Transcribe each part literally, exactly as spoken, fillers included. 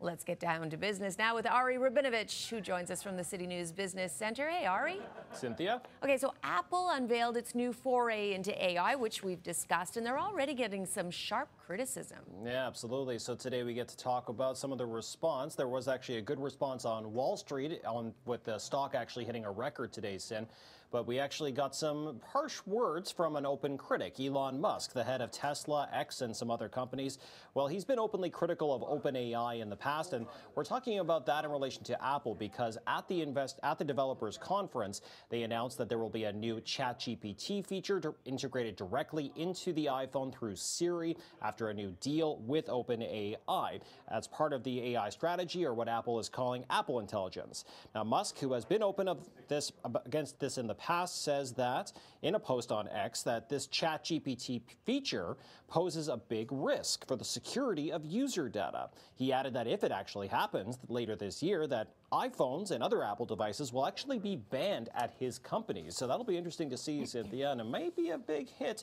Let's get down to business now with Ari Rabinovich, who joins us from the City News Business Centre. Hey, Ari. Cynthia. Okay, so Apple unveiled its new foray into A I, which we've discussed, and they're already getting some sharp criticism. Yeah, absolutely. So today we get to talk about some of the response. There was actually a good response on Wall Street, on with the stock actually hitting a record today, Sin. But we actually got some harsh words from an open critic, Elon Musk, the head of Tesla, X, and some other companies. Well, he's been openly critical of OpenAI in the past. And we're talking about that in relation to Apple, because at the invest at the developers conference, they announced that there will be a new ChatGPT feature to integrated directly into the iPhone through Siri after a new deal with OpenAI. That's part of the A I strategy, or what Apple is calling Apple Intelligence. Now, Musk, who has been open of this against this in the past, says that in a post on X that this ChatGPT feature poses a big risk for the security of user data. He added that if If it actually happens later this year, that iPhones and other Apple devices will actually be banned at his company. So that'll be interesting to see, Cynthia, and it may be a big hit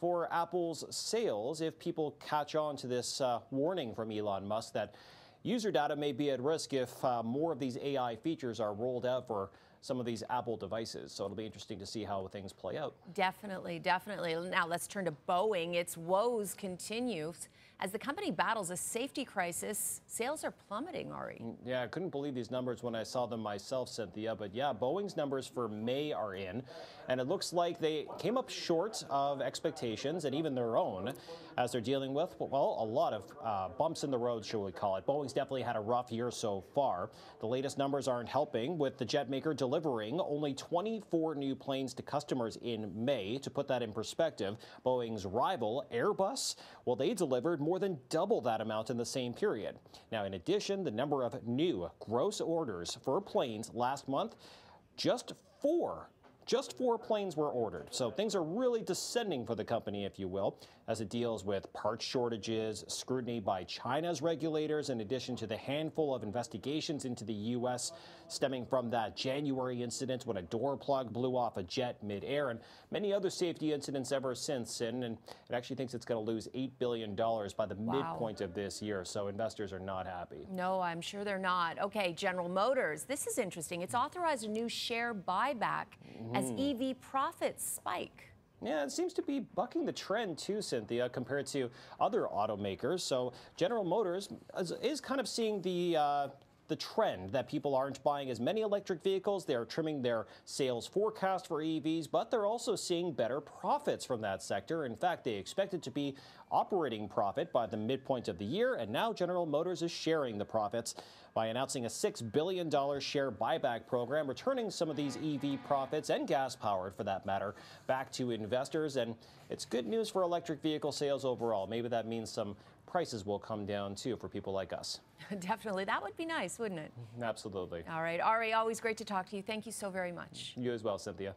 for Apple's sales if people catch on to this uh, warning from Elon Musk that user data may be at risk if uh, more of these A I features are rolled out for some of these Apple devices. So it'll be interesting to see how things play out. Definitely, definitely. Now let's turn to Boeing. Its woes continue. As the company battles a safety crisis, sales are plummeting, Ari. Yeah, I couldn't believe these numbers when I saw them myself, Cynthia. But yeah, Boeing's numbers for May are in, and it looks like they came up short of expectations and even their own, as they're dealing with, well, a lot of uh, bumps in the road, shall we call it. Boeing's definitely had a rough year so far. The latest numbers aren't helping, with the jet maker delivering only twenty-four new planes to customers in May. To put that in perspective, Boeing's rival, Airbus, well, they delivered more more than double that amount in the same period. Now, in addition, the number of new gross orders for planes last month, just four. Just four planes were ordered. So things are really descending for the company, if you will, as it deals with part shortages, scrutiny by China's regulators, in addition to the handful of investigations into the U S stemming from that January incident when a door plug blew off a jet midair, and many other safety incidents ever since. And, and it actually thinks it's going to lose eight billion dollars by the wow. midpoint of this year. So investors are not happy. No, I'm sure they're not. Okay, General Motors. This is interesting. It's authorized a new share buyback as E V profits spike. Yeah, it seems to be bucking the trend too, Cynthia, compared to other automakers. So General Motors is, is kind of seeing the uh, the trend that people aren't buying as many electric vehicles. They are trimming their sales forecast for E Vs, but they're also seeing better profits from that sector. In fact, they expect it to be operating profit by the midpoint of the year, and now General Motors is sharing the profits by announcing a six billion dollars share buyback program, returning some of these E V profits, and gas-powered for that matter, back to investors. And it's good news for electric vehicle sales overall. Maybe that means some prices will come down too for people like us. Definitely. That would be nice, wouldn't it? Absolutely. All right, Ari, always great to talk to you. Thank you so very much. You as well, Cynthia.